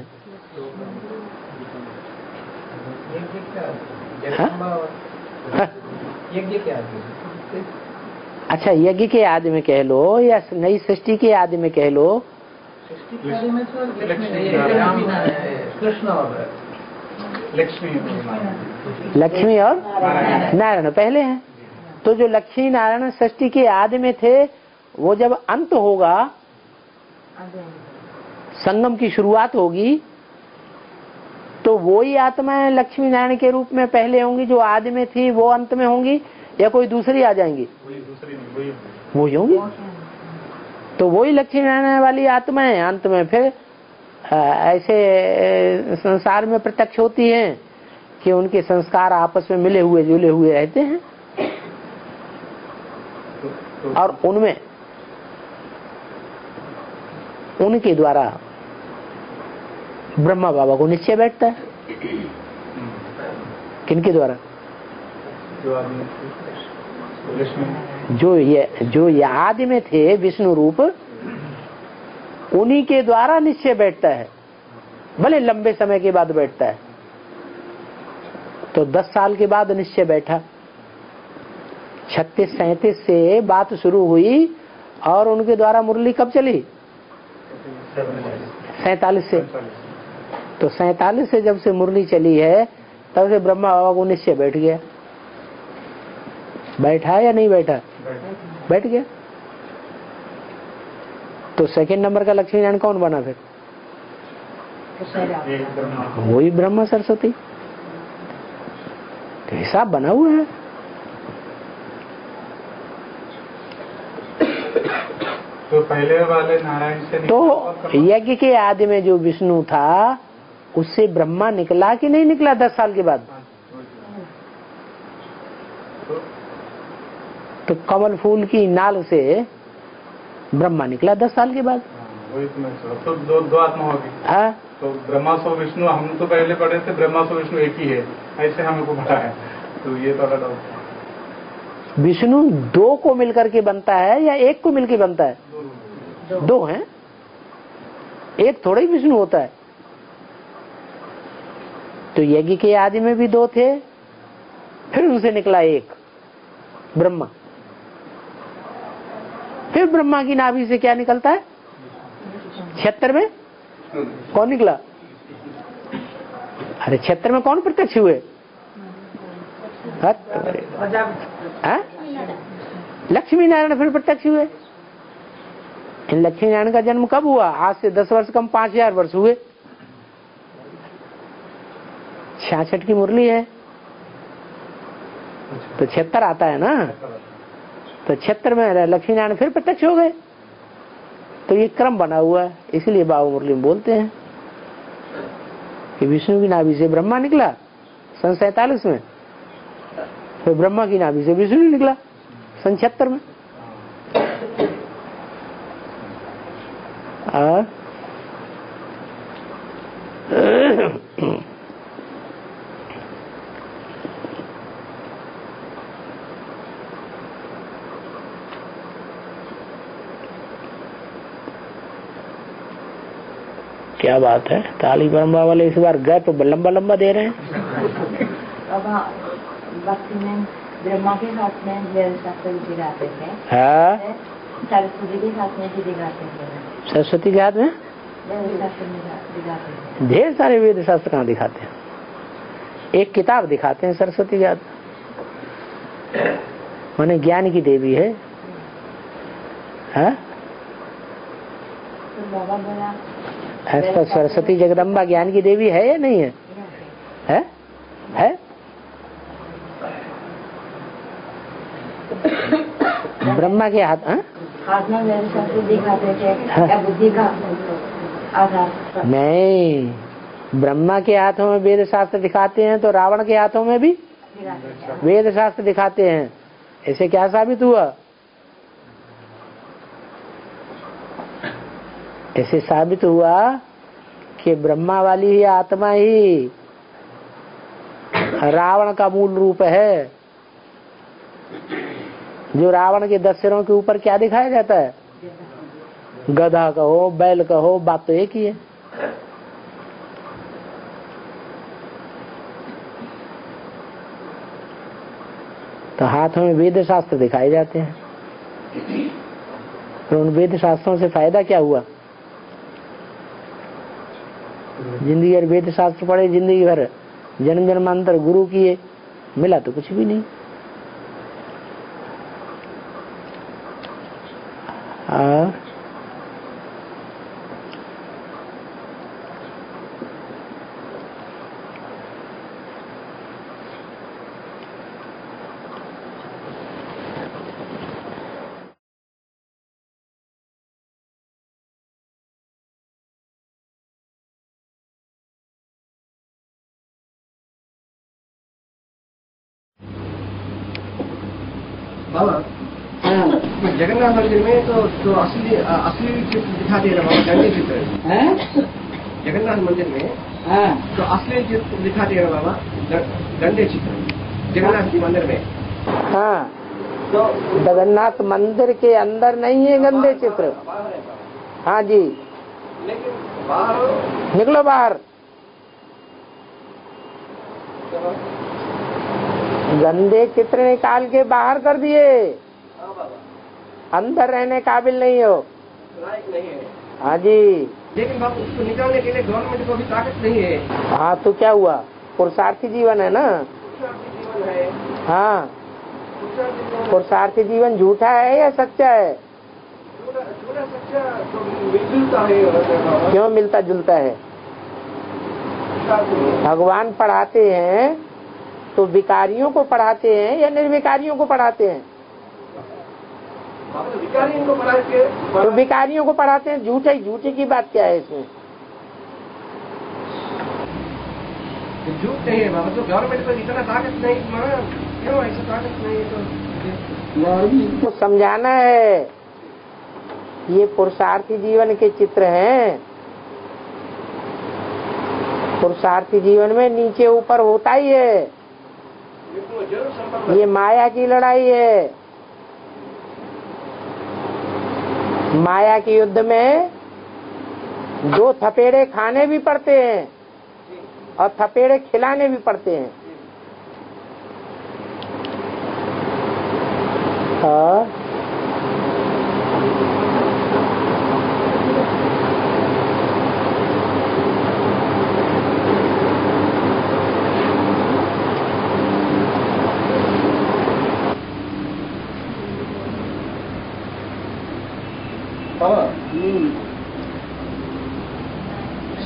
यज्ञ के आदि। अच्छा, यज्ञ के आदि में कह लो या नई सृष्टि के आदि में कह लो। लक्ष्मी और नारायण पहले हैं। तो जो लक्ष्मी नारायण सृष्टि के आदि में थे वो जब अंत होगा, संगम की शुरुआत होगी, तो वो ही आत्माएं लक्ष्मी नारायण के रूप में पहले होंगी जो आदि में थी, वो अंत में होंगी या कोई दूसरी आ जाएंगी? वही होंगी। तो वही लक्ष्मी नारायण वाली आत्माएं अंत में फिर ऐसे संसार में प्रत्यक्ष होती हैं कि उनके संस्कार आपस में मिले हुए जुले हुए रहते हैं और उनमें उनके द्वारा ब्रह्मा बाबा को निश्चय बैठता है। किनके द्वारा? जो याद में थे विष्णु रूप, उन्हीं के द्वारा निश्चय बैठता है, भले लंबे समय के बाद बैठता है। तो 10 साल के बाद निश्चय बैठा। 36-37 से बात शुरू हुई और उनके द्वारा मुरली कब चली? 47 से। तो 47 से जब से मुरली चली है तब से ब्रह्मा बाबा को निश्चय बैठ गया। बैठा या नहीं बैठा? बैठ गया। तो सेकंड नंबर का लक्ष्मी नारायण कौन बना फिर? वही ब्रह्मा सरस्वती। तो हिसाब बना हुआ है। तो पहले वाले नारायण से तो यज्ञ के आदि में जो विष्णु था उससे ब्रह्मा निकला कि नहीं निकला 10 साल के बाद? तो कमल फूल की नाल से ब्रह्मा निकला 10 साल के बाद। तो दो आत्मा होगी। हाँ तो ब्रह्मा सो विष्णु, हम तो पहले पढ़े थे ब्रह्मा सो विष्णु एक ही है, ऐसे हमें को पता है। तो ये थोड़ा डाउट, विष्णु 2 को मिलकर के बनता है या 1 को मिलकर बनता है? 2 हैं, 1 थोड़ा ही विष्णु होता है। तो यज्ञ के आदि में भी 2 थे, फिर उनसे निकला 1 ब्रह्मा, फिर ब्रह्मा की नाभि से क्या निकलता है? 76 में कौन निकला? अरे 76 में कौन प्रत्यक्ष हुए? लक्ष्मी नारायण फिर प्रत्यक्ष हुए। इन लक्ष्मी नारायण का जन्म कब हुआ? आज से 10 वर्ष कम 5000 वर्ष हुए। 66 की मुरली है तो 76 आता है ना, तो 76 में लक्ष्मी नारायण फिर प्रत्यक्ष हो गए। तो ये क्रम बना हुआ है, इसीलिए बाबा मुरली में बोलते हैं कि विष्णु की नाभि से ब्रह्मा निकला सन 47 में, फिर ब्रह्मा की नाभि से विष्णु निकला सन 76 में। क्या बात है, ताली ब्रह्मा वाले इस बार गैप तो लंबा लंबा दे रहे हैं। ब्रह्मा के साथ में गाते थे। हाँ सरस्वती के साथ में भी गाते थे। सरस्वती के हाथ में ढेर सारे वेद शास्त्र कहाँ दिखाते हैं? एक किताब दिखाते हैं सरस्वती के हाथ, माने ज्ञान की देवी है। हाँ तो सरस्वती जगदम्बा ज्ञान की देवी है या नहीं है? है? है? ब्रह्मा के हाथ नहीं, ब्रह्मा के हाथों में वेद शास्त्र दिखाते हैं तो रावण के हाथों में भी वेद शास्त्र दिखाते हैं। ऐसे क्या साबित हुआ? ऐसे साबित हुआ कि ब्रह्मा वाली ही आत्मा ही रावण का मूल रूप है। जो रावण के 10 सिरों के ऊपर क्या दिखाया जाता है? गधा कहो बैल कहो, बात तो एक ही है। तो हाथों में वेद शास्त्र दिखाए जाते हैं, तो उन वेद शास्त्रों से फायदा क्या हुआ? जिंदगी भर वेद शास्त्र पढ़े, जिंदगी भर जन्म जन्मांतर गुरु किए, मिला तो कुछ भी नहीं। जगन्नाथ मंदिर में तो असली चित्र दिखाते हैं बाबा, जंगली चित्र है। जगन्नाथ मंदिर में तो असली चित्र दिखाते हैं बाबा, गंदे चित्र जगन्नाथ मंदिर में। हाँ तो जगन्नाथ मंदिर के अंदर नहीं है गंदे चित्र। हाँ जी, लेकिन बाहर निकलो, बाहर गंदे चित्र निकाल के बाहर कर दिए, अंदर रहने काबिल नहीं हो, लायक नहीं है। हाँ जी, लेकिन बाबू उसको निकालने के लिए गवर्नमेंट को भी ताकत नहीं है। हाँ तो क्या हुआ? पुरुषार्थी जीवन है ना। हाँ पुरुषार्थी जीवन झूठा है या सच्चा है? झूठा सच्चा तो मिलजुलता है। क्यों मिलता जुलता है? भगवान पढ़ाते हैं तो विकारियों को पढ़ाते हैं या निर्विकारियों को पढ़ाते हैं? तो भिखारियों को पढ़ाते हैं, झूठ है, झूठी की बात क्या है इसमें? झूठ नहीं है बाबा, तो गवर्नमेंट को इतना ताकत नहीं, क्यों ऐसा ताकत नहीं है? तो समझाना है, ये पुरुषार्थी जीवन के चित्र हैं। पुरुषार्थी जीवन में नीचे ऊपर होता ही है, ये माया की लड़ाई है। माया के युद्ध में दो थपेड़े खाने भी पड़ते हैं और थपेड़े खिलाने भी पड़ते हैं।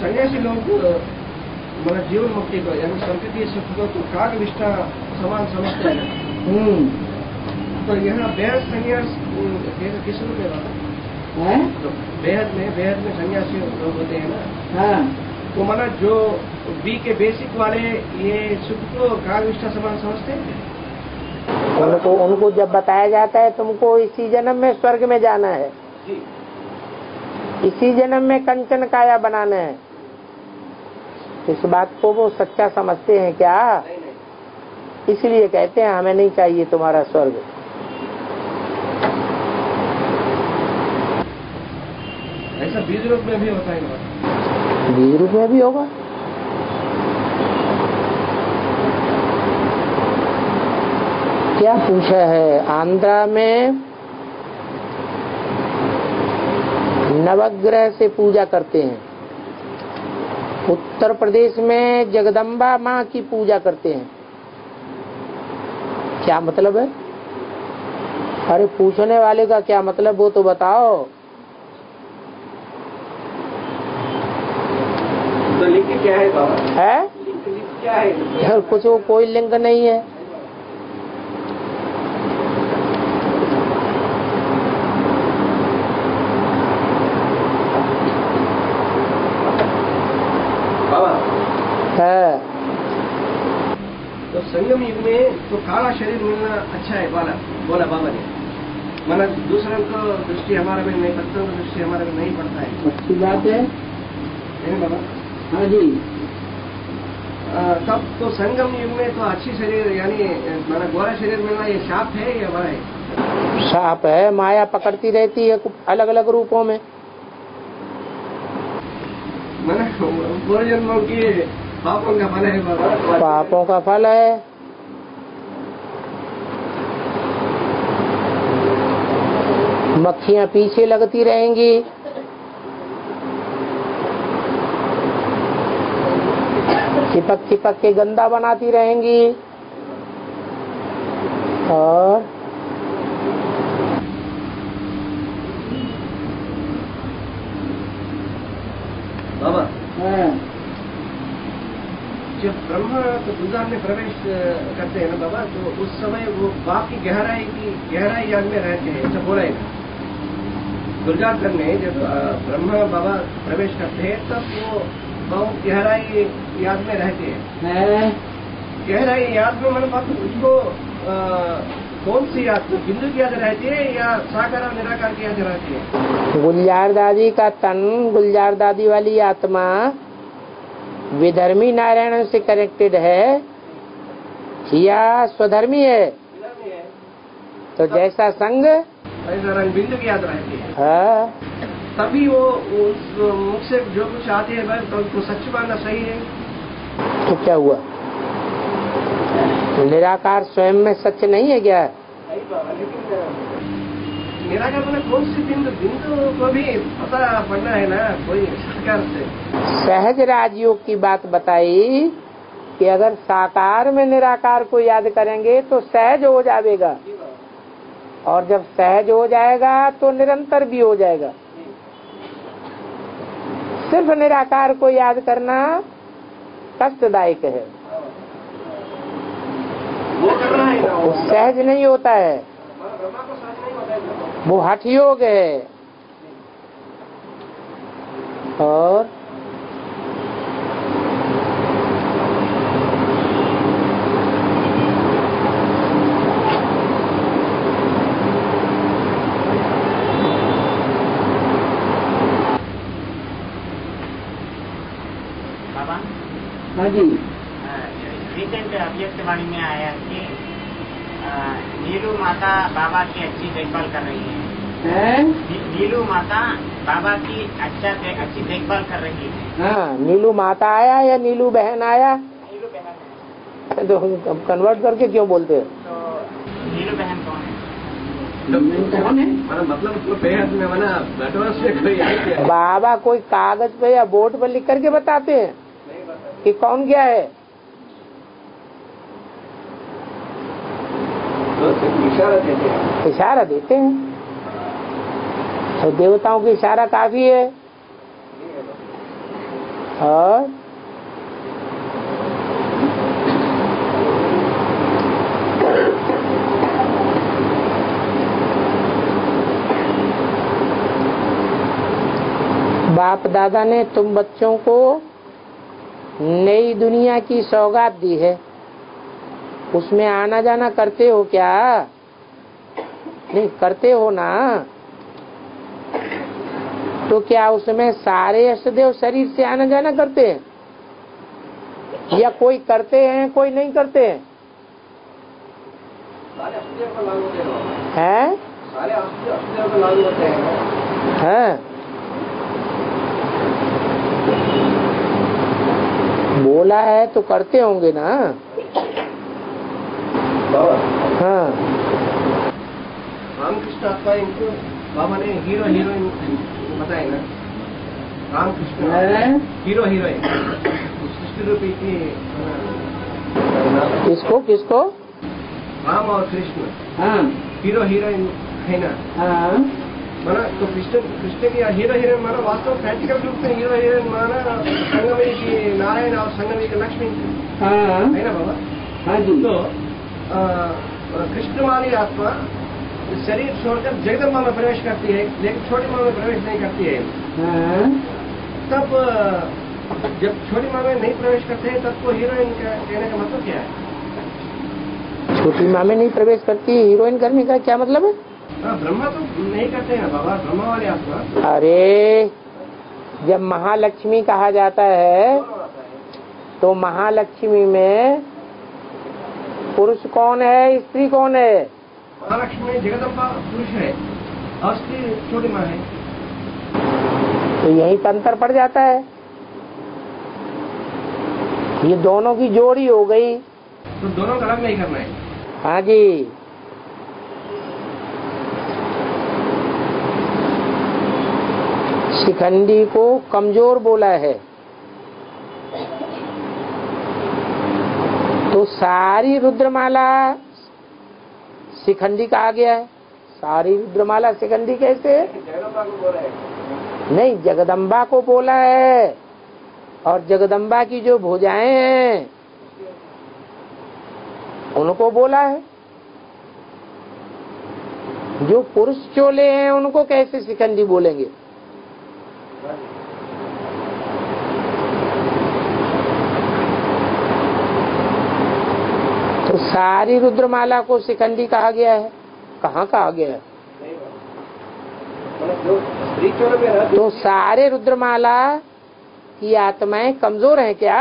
सन्यासी लोग मेरा जीवन मुक्ति को यानी संपत्ति सुख को तो राग निष्ठा समान समझते हैं। तो यहाँ बेहद संन्यास किस रूप में? बेहद में सन्यासी लोग होते हैं ना। हाँ। तो माना जो बी के बेसिक वाले ये सुख को राग निष्ठा समान समझते हैं। उनको जब बताया जाता है तुमको इसी जन्म में स्वर्ग में जाना है, इसी जन्म में कंचन काया बनाना है, इस बात को वो सच्चा समझते हैं क्या? इसलिए कहते हैं हमें नहीं चाहिए तुम्हारा स्वर्ग। ऐसा बीज रूप में भी होता है, बीज रूप में भी होगा। क्या पूछा है? आंध्रा में नवग्रह से पूजा करते हैं, उत्तर प्रदेश में जगदम्बा माँ की पूजा करते हैं। क्या मतलब है? अरे पूछने वाले का क्या मतलब वो तो बताओ। तो लिंक क्या है बाबा? है लिंक क्या है? यार कुछ वो कोई लिंक नहीं है। संगम युग में तो काला शरीर मिलना अच्छा है बोला बोला बाबा ने, माना दूसरों को दृष्टि हमारे में नहीं पड़ता, दृष्टि हमारे में नहीं पड़ता है। अच्छी बात है बाबा। हाँ जी। तब तो संगम युग में तो अच्छी शरीर यानी माना गोरा शरीर मिलना ये शाप है या वरा है? शाप है, माया पकड़ती रहती है अलग अलग रूपों में। माना पूर्व जन्मों की पापों का फल है बाबा, पापों का फल है। मक्खियां पीछे लगती रहेंगी, चिपक चिपक के गंदा बनाती रहेंगी। और बाबा जब ब्रह्मा तो गुलजार में प्रवेश करते हैं ना बाबा, तो उस समय वो बाप की गहराई याद में रहते हैं, ऐसा बोला है। गुलजार में जब ब्रह्मा बाबा प्रवेश करते हैं तब वो बहुत गहराई याद में रहते हैं। गहराई याद में मतलब उसको कौन सी याद? बिंदु की याद रहती है या साकार और निराकार की याद रहती है? गुलजार दादी का तन, गुलजार दादी वाली आत्मा विधर्मी नारायण से कनेक्टेड है या स्वधर्मी है? तो जैसा संग बिंदु की याद रहती है। हाँ। तभी वो उस मुख से जो कुछ आती है तो उसको सच मानना सही है। तो क्या हुआ, निराकार स्वयं में सच नहीं है क्या? लेकिन निराकार मतलब कौन सी बिंदु? बिंदु को भी पता पड़ना है ना कोई सरकार से। सहज राजयोग की बात बताई कि अगर साकार में निराकार को याद करेंगे तो सहज हो जाएगा, और जब सहज हो जाएगा तो निरंतर भी हो जाएगा। सिर्फ निराकार को याद करना कष्टदायक है, वो सहज नहीं होता है। वो हठ योग है। और बाबा जी रिसेंट अभ्यक्तवाणी में आया कि नीलू माता बाबा की अच्छी देखभाल कर रही है। नीलू माता बाबा की अच्छी देखभाल कर रही है। हाँ, नीलू माता आया या नीलू बहन आया? नीलू बहन। तो कन्वर्ट करके क्यों बोलते हो? तो नीलू बहन कौन है? मतलब बाबा कोई कागज पे या बोर्ड पर लिख करके बताते हैं कि कौन क्या है? इशारा देते हैं। तो देवताओं की इशारा काफी है। और बाप दादा ने तुम बच्चों को नई दुनिया की सौगात दी है, उसमें आना जाना करते हो क्या? नहीं करते हो ना। तो क्या उसमें सारे अष्टदेव शरीर से आना जाना करते हैं या कोई करते हैं कोई नहीं करते हैं? हैं? सारे अष्टदेव को लागू होते हैं। हैं? बोला है तो करते होंगे ना। हाँ, रामकृष्ण आपका इनको बाबा ने हीरो हीरोइन बताए ना। रामकृष्ण हीरो हीरोइन सृष्टि रूपी की किसको किसको राम और कृष्ण। हाँ, हीरो हीरोइन है ना। हाँ, माना तो कृष्ण की हीरो हीरोइन माना वास्तव प्रैक्टिकल रूप से हीरो हीरोइन माना संगमे की नारायण और संगमे की लक्ष्मी। हाँ, है ना बाबा। हाँ जी। तो कृष्णमानी आत्मा शरीर छोड़कर जगदम्बा में प्रवेश करती है, लेकिन छोटी माँ में प्रवेश नहीं करती है। हाँ। तब जब छोटी माँ में नहीं प्रवेश करते हैं तब वो हीरोइन कहने का मतलब क्या है? छोटी माँ में नहीं प्रवेश करती हीरोइन करने का क्या मतलब है? ब्रह्मा तो नहीं करते हैं बाबा, ब्रह्मा वाली आत्मा। अरे जब महालक्ष्मी कहा जाता है तो महालक्ष्मी में पुरुष कौन है स्त्री कौन है? महालक्ष्मी जगदम्बा पुरुष है और स्त्री छोटी माँ है। तो यही अंतर पड़ जाता है, ये दोनों की जोड़ी हो गई। तो दोनों का अलग नहीं करना है। हाँ जी। शिखंडी को कमजोर बोला है, तो सारी रुद्रमाला शिखंडी का आ गया है। सारी रुद्रमाला शिखंडी कैसे? जगदम्बा को बोला है। नहीं, जगदम्बा को बोला है और जगदम्बा की जो भुजाएं हैं उनको बोला है। जो पुरुष चोले हैं उनको कैसे शिखंडी बोलेंगे? तो सारी रुद्रमाला को शिखंडी कहा गया है। कहाँ कहा गया है? तो सारे रुद्रमाला की आत्माएं कमजोर हैं क्या?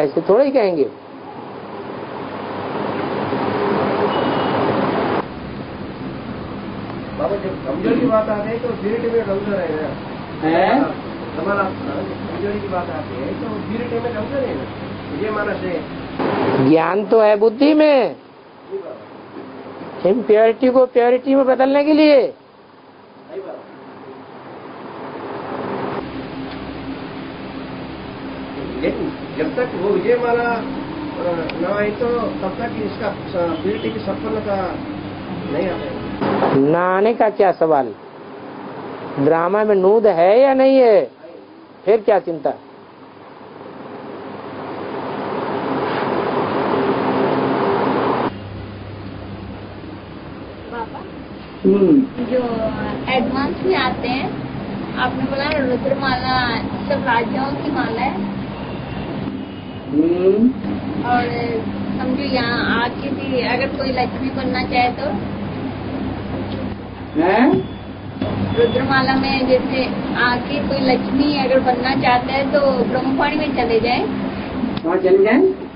ऐसे थोड़ा ही कहेंगे। बाबा जब कमजोर की बात आती है तो धीरे में कमजोर है। हमारा कमजोरी की बात आती है तो धीरे टाइम में कमजोर है ना। ये माना से ज्ञान तो है बुद्धि में, इम्प्योरिटी को प्योरिटी में बदलने के लिए। लेकिन जब तक वो विजय माना ना आए तो तब तक इसका प्योरिटी की सफलता नहीं आता। ना आने का क्या सवाल? ड्रामा में नूद है या नहीं है, फिर क्या चिंता? जो एडवांस में आते हैं। आपने बोला रुद्रमाला सब राजाओं की माला है और समझो यहाँ आके भी अगर कोई लक्ष्मी बनना चाहे तो रुद्रमाला में जैसे आके कोई लक्ष्मी अगर बनना चाहता है तो ब्रह्मपाणी में चले जाए। कहाँ चले जाए?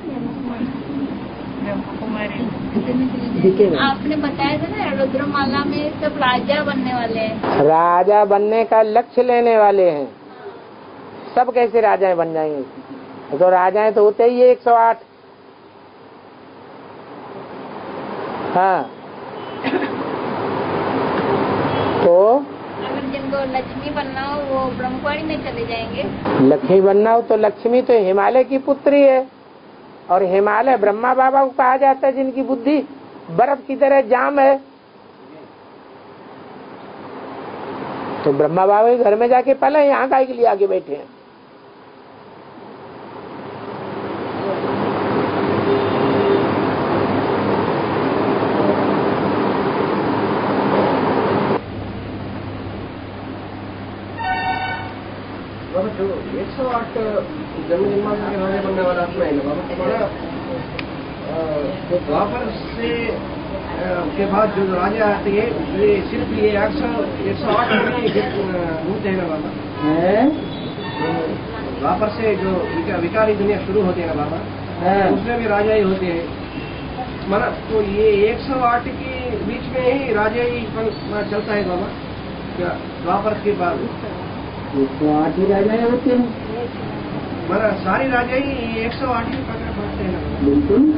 आपने बताया था ना रुद्रमाला में सब राजा बनने वाले हैं, राजा बनने का लक्ष्य लेने वाले हैं। सब कैसे राजाएं बन जाएंगे? तो राजाएं तो होते ही 108। हाँ, तो अगर जिनको लक्ष्मी बनना हो वो ब्रह्मपाणी में चले जाएंगे। लक्ष्मी बनना हो तो लक्ष्मी तो हिमालय की पुत्री है और हिमालय ब्रह्मा बाबा को कहा जाता है जिनकी बुद्धि बर्फ की तरह जाम है। तो ब्रह्मा बाबा के घर में जाके पहले यहाँ काहे के लिए आके बैठे हैं? के बाद जो राजा आते हैं ये सिर्फ ये 108 भूत है ना बाबा, वापस से जो विकारी दुनिया शुरू होती है ना बाबा, उसमें भी राजा ही होते हैं माना। तो ये 108 के बीच में ही राजा ही चलता है बाबा, क्या वापस के बाद 108 ही राजा होते हैं माना? सारे राजा ही 108 ही पकड़ पड़ते हैं ना। बिल्कुल,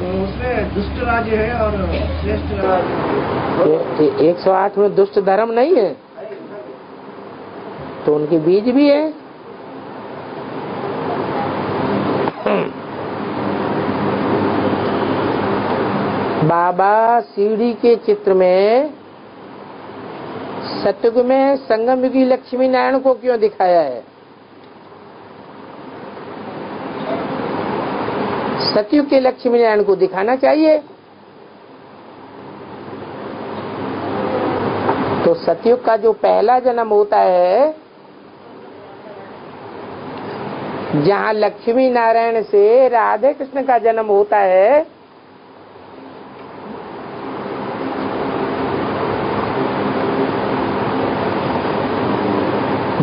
उसमें दुष्ट राज्य है और श्रेष्ठ राज्य। 108 में दुष्ट धर्म नहीं है तो उनके बीज भी है। बाबा शिवडी के चित्र में सतयुग में संगम युगी लक्ष्मी नारायण को क्यों दिखाया है? सतयुग के लक्ष्मी नारायण को दिखाना चाहिए। तो सतयुग का जो पहला जन्म होता है जहाँ लक्ष्मी नारायण से राधे कृष्ण का जन्म होता है,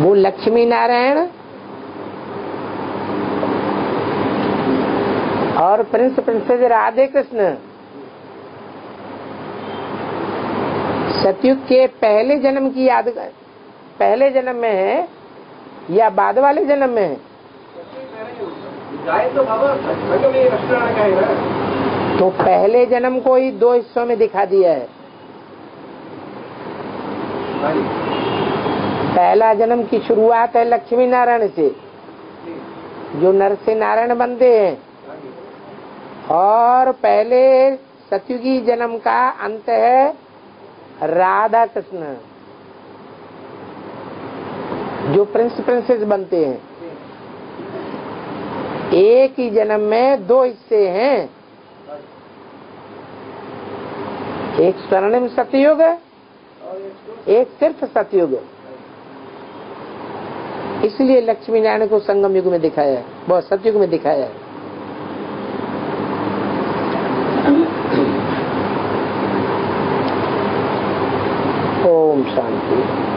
वो लक्ष्मी नारायण और प्रिंस प्रिंसेस राधे कृष्ण सतयुग के पहले जन्म की याद, पहले जन्म में है या बाद वाले जन्म में है? तो पहले जन्म को ही दो हिस्सों में दिखा दिया है। पहला जन्म की शुरुआत है लक्ष्मी नारायण से जो नर से नारायण बनते हैं और पहले सतयुगी जन्म का अंत है राधा कृष्ण जो प्रिंस प्रिंसेस बनते हैं। एक ही जन्म में दो हिस्से हैं, एक स्वर्णिम सतयुग, एक सिर्फ सतयुग। इसलिए लक्ष्मी नारायण को संगम युग में दिखाया है, बहुत सतयुग में दिखाया है। शांति।